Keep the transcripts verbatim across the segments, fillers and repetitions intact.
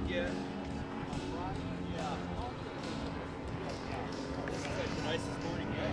wide yet. It's the nicest morning yet.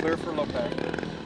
Clear for Lopez.